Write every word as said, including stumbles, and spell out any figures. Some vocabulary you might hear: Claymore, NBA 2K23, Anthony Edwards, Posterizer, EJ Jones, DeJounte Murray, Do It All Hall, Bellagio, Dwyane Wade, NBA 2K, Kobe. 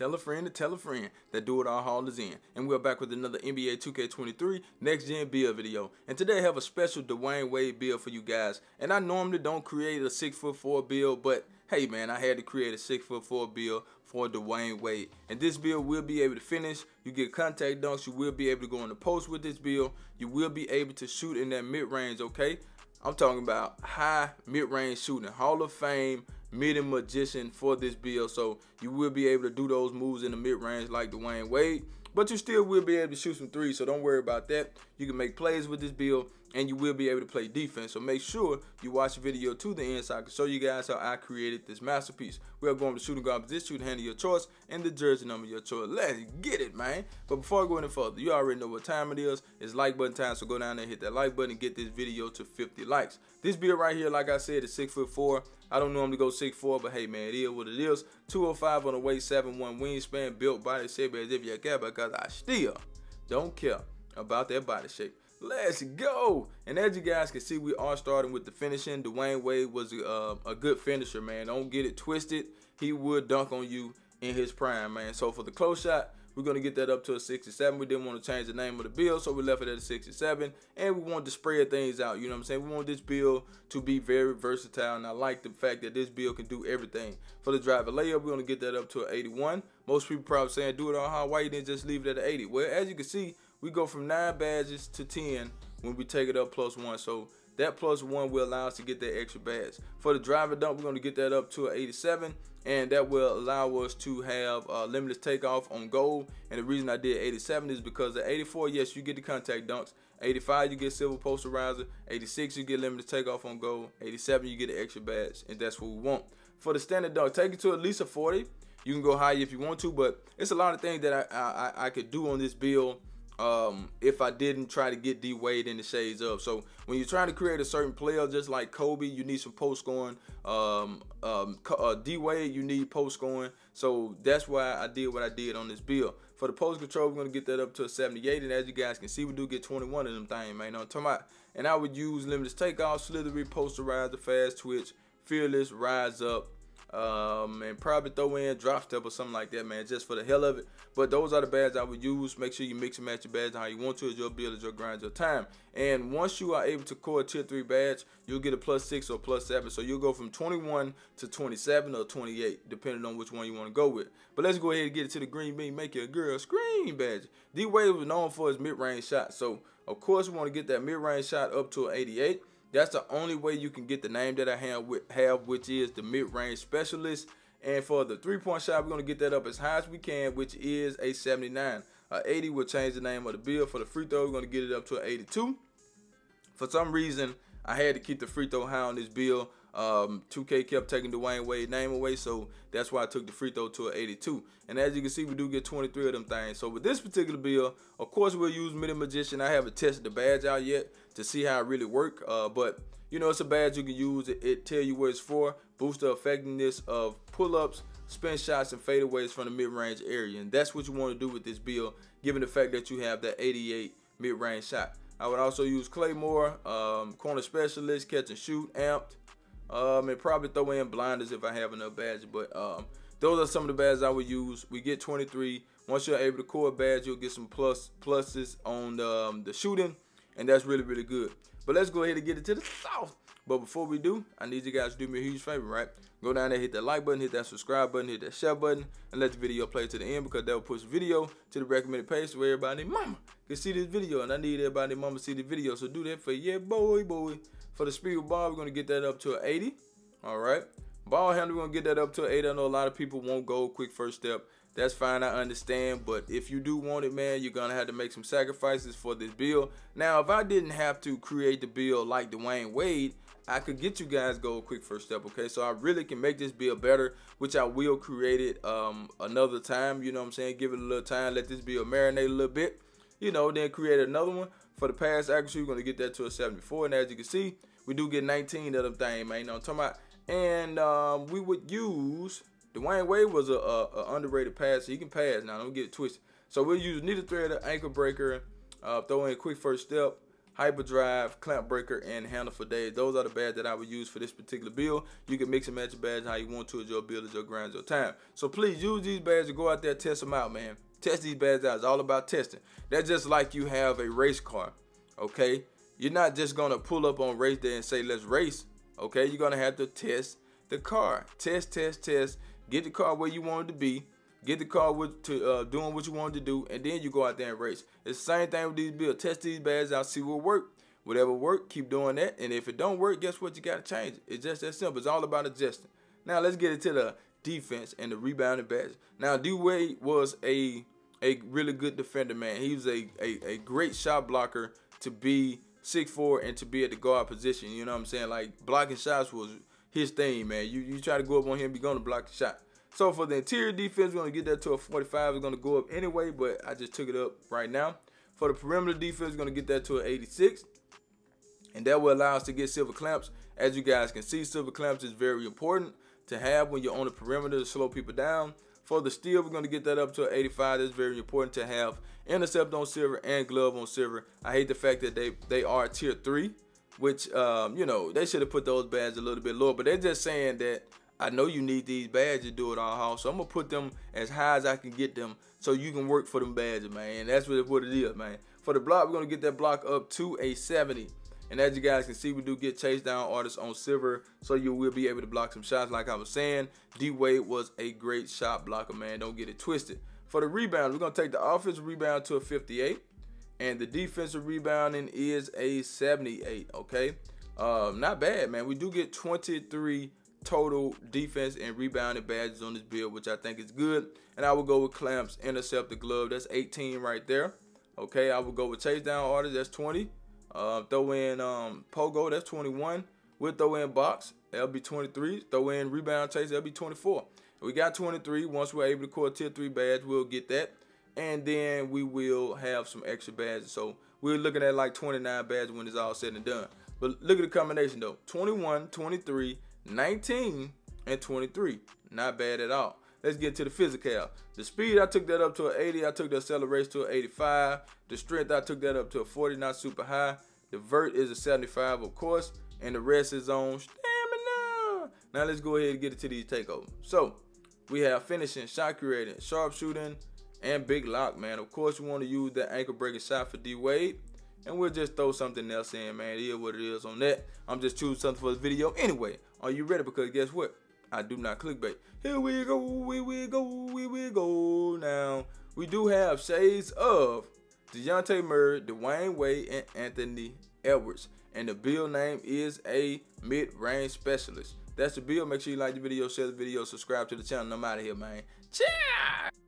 Tell a friend to tell a friend that Do It All Hall is in. And we're back with another N B A two K twenty-three Next Gen Build video. And today I have a special Dwyane Wade build for you guys. And I normally don't create a six foot four build, but hey man, I had to create a six foot four build for Dwyane Wade. And this build will be able to finish. You get contact dunks. You will be able to go in the post with this build. You will be able to shoot in that mid-range, okay? I'm talking about high mid-range shooting. Hall of Fame mid and magician for this build, so you will be able to do those moves in the mid-range like Dwyane Wade, but you still will be able to shoot some threes, so don't worry about that. You can make plays with this build, and you will be able to play defense, so make sure you watch the video to the end so I can show you guys how I created this masterpiece. We are going to shooting guard position, shooting hand of your choice, and the jersey number of your choice. Let's get it, man. But before I go any further, you already know what time it is. It's like button time, so go down there and hit that like button and get this video to fifty likes. This build right here, like I said, is six foot four. I don't normally go six foot four, but hey man, it is what it is. two oh five on the weight, seven one wingspan, built body shape as if you care, because I still don't care about that body shape. Let's go. And as you guys can see, we are starting with the finishing. Dwyane Wade was uh, a good finisher, man. Don't get it twisted. He would dunk on you in his prime, man. So for the close shot, we're going to get that up to a sixty-seven. We didn't want to change the name of the build, so we left it at a sixty-seven. And we wanted to spread things out, you know what I'm saying? We want this build to be very versatile, and I like the fact that this build can do everything. For the drive and layup, we're going to get that up to an eighty-one. Most people probably saying, do it all hard. Why you didn't just leave it at an eighty? Well, as you can see, we go from nine badges to ten when we take it up plus one. So that plus one will allow us to get that extra badge. For the driver dump, we're going to get that up to an eighty-seven, and that will allow us to have uh, limitless takeoff on goal. And the reason I did eighty-seven is because at eighty-four, yes, you get the contact dunks. eighty-five, you get silver posterizer. eighty-six, you get limitless takeoff on goal. eighty-seven, you get an extra badge, and that's what we want. For the standard dunk, take it to at least a forty. You can go higher if you want to, but it's a lot of things that I, I, I could do on this build. Um, if I didn't try to get D Wade in the shades of. So when you're trying to create a certain player, just like Kobe, you need some post scoring. Um, um, uh, D Wade, you need post scoring. So that's why I did what I did on this build. For the post control, we're gonna get that up to a seventy-eight, and as you guys can see, we do get twenty-one of them things, man. You know what I'm talking about? And I would use limitless takeoff, slithery, posterizer, fast twitch, fearless, rise up. Um, and probably throw in drop step or something like that, man, just for the hell of it. But those are the badges I would use. Make sure you mix and match your badges how you want to. As your build, as your grind, your time. And once you are able to core a tier three badge, you'll get a plus six or plus seven. So you'll go from twenty-one to twenty-seven or twenty-eight, depending on which one you want to go with. But let's go ahead and get it to the green bean. Make your girl scream badge. D Wade was known for his mid range shot, so of course we want to get that mid range shot up to an eighty-eight. That's the only way you can get the name that I have, have which is the mid-range specialist. And for the three-point shot, we're going to get that up as high as we can, which is a seventy-nine. Uh, eighty will change the name of the build. For the free throw, we're going to get it up to an eighty-two. For some reason, I had to keep the free throw high on this build. Um, two K kept taking Dwyane Wade's name away, so that's why I took the free throw to an eighty-two. And as you can see, we do get twenty-three of them things. So with this particular build, of course, we'll use Mid Magician. I haven't tested the badge out yet to see how it really work, uh, but you know, it's a badge you can use. It, it tell you what it's for. Boost the effectiveness of pull-ups, spin shots, and fadeaways from the mid-range area, and that's what you want to do with this build, given the fact that you have that eighty-eight mid-range shot. I would also use Claymore, um, corner specialist, catch and shoot, amped. Um, and probably throw in blinders if I have enough badges, but um, those are some of the badges I would use. We get twenty-three. Once you're able to core a badge, you'll get some plus pluses on the, um, the shooting, and that's really, really good. But let's go ahead and get it to the south. But before we do, I need you guys to do me a huge favor, right? Go down there, hit that like button, hit that subscribe button, hit that share button, and let the video play to the end, because that will push the video to the recommended page where everybody mama can see this video, and I need everybody mama to see the video, so do that for yeah, boy, boy. For the speed bar, we're going to get that up to an eighty. All right. Ball handle, we're going to get that up to an eighty. I know a lot of people won't go quick first step. That's fine. I understand. But if you do want it, man, you're going to have to make some sacrifices for this build. Now, if I didn't have to create the build like Dwyane Wade, I could get you guys go quick first step. Okay. So I really can make this build better, which I will create it um, another time. You know what I'm saying? Give it a little time. Let this build marinate a little bit. You know, then create another one. For the pass accuracy, we're going to get that to a seventy-four. And as you can see, we do get nineteen of them things, man. You know what I'm talking about? And um, we would use... Dwyane Wade was a, a, a underrated passer. So he can pass now. Don't get it twisted. So we'll use needle threader, ankle breaker, uh, throw in a quick first step, Hyperdrive, Clamp Breaker, and Handle for Days. Those are the badges that I would use for this particular build. You can mix and match your badges how you want to as your build, as your grind, as your time. So please use these badges to go out there and test them out, man. Test these badges out. It's all about testing. That's just like you have a race car, okay? You're not just going to pull up on race day and say, let's race, okay? You're going to have to test the car. Test, test, test. Get the car where you want it to be. Get the car with to uh, doing what you wanted to do, and then you go out there and race. It's the same thing with these builds. Test these badges out, see what work. Whatever work, keep doing that. And if it don't work, guess what? You got to change it. It's just that simple. It's all about adjusting. Now let's get into the defense and the rebounding badges. Now, D Wade was a a really good defender, man. He was a, a, a great shot blocker to be six foot four and to be at the guard position. You know what I'm saying? Like, blocking shots was his thing, man. You, you try to go up on him, you're going to block the shot. So for the interior defense, we're going to get that to a forty-five. It's going to go up anyway, but I just took it up right now. For the perimeter defense, we're going to get that to an eighty-six. And that will allow us to get silver clamps. As you guys can see, silver clamps is very important to have when you're on the perimeter to slow people down. For the steal, we're going to get that up to an eighty-five. That's very important to have. Intercept on silver and glove on silver. I hate the fact that they, they are tier three, which, um, you know, they should have put those badges a little bit lower. But they're just saying that, I know you need these badges to do it all hall, so I'm going to put them as high as I can get them so you can work for them badges, man. That's what it is, man. For the block, we're going to get that block up to a seventy. And as you guys can see, we do get chase down artists on silver, so you will be able to block some shots. Like I was saying, D Wade was a great shot blocker, man. Don't get it twisted. For the rebound, we're going to take the offensive rebound to a fifty-eight. And the defensive rebounding is a seventy-eight, okay? Uh, not bad, man. We do get twenty-three total defense and rebounding badges on this build, which I think is good. And I will go with clamps, intercept the glove. That's eighteen right there. Okay, I will go with chase down artists. That's twenty. Uh, throw in um, pogo. That's twenty-one. We'll throw in box. That'll be twenty-three. Throw in rebound chase. That'll be twenty-four. We got twenty-three. Once we're able to core tier three badge, we'll get that. And then we will have some extra badges. So we're looking at like twenty-nine badges when it's all said and done. But look at the combination though: twenty-one, twenty-three, nineteen, and twenty-three. Not bad at all. Let's get to the physical. The speed, I took that up to an eighty. I took the acceleration to an eighty-five. The strength, I took that up to a forty, not super high. The vert is a seventy-five, of course, and the rest is on stamina. Now let's go ahead and get into these takeovers. So we have finishing, shot creating, sharpshooting, and big lock, man. Of course, you want to use the ankle breaking shot for D Wade. And we'll just throw something else in, man. It is what it is on that. I'm just choosing something for this video anyway. Are you ready? Because guess what? I do not clickbait. Here we go, we will go, we will go now. We do have shades of DeJounte Murray, Dwyane Wade, and Anthony Edwards. And the build name is a mid-range specialist. That's the build. Make sure you like the video, share the video, subscribe to the channel. I'm out of here, man. Ciao!